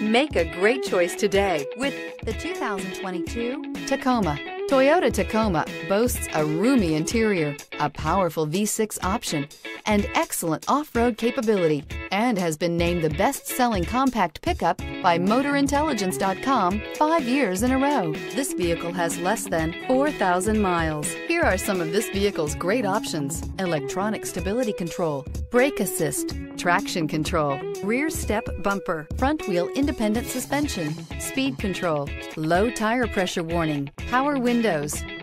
Make a great choice today with the 2022 Tacoma. Toyota Tacoma boasts a roomy interior, a powerful V6 option, and excellent off-road capability, and has been named the best-selling compact pickup by MotorIntelligence.com 5 years in a row. This vehicle has less than 4,000 miles. Here are some of this vehicle's great options: electronic stability control, brake assist, traction control, rear step bumper, front wheel independent suspension, speed control, low tire pressure warning, power windows,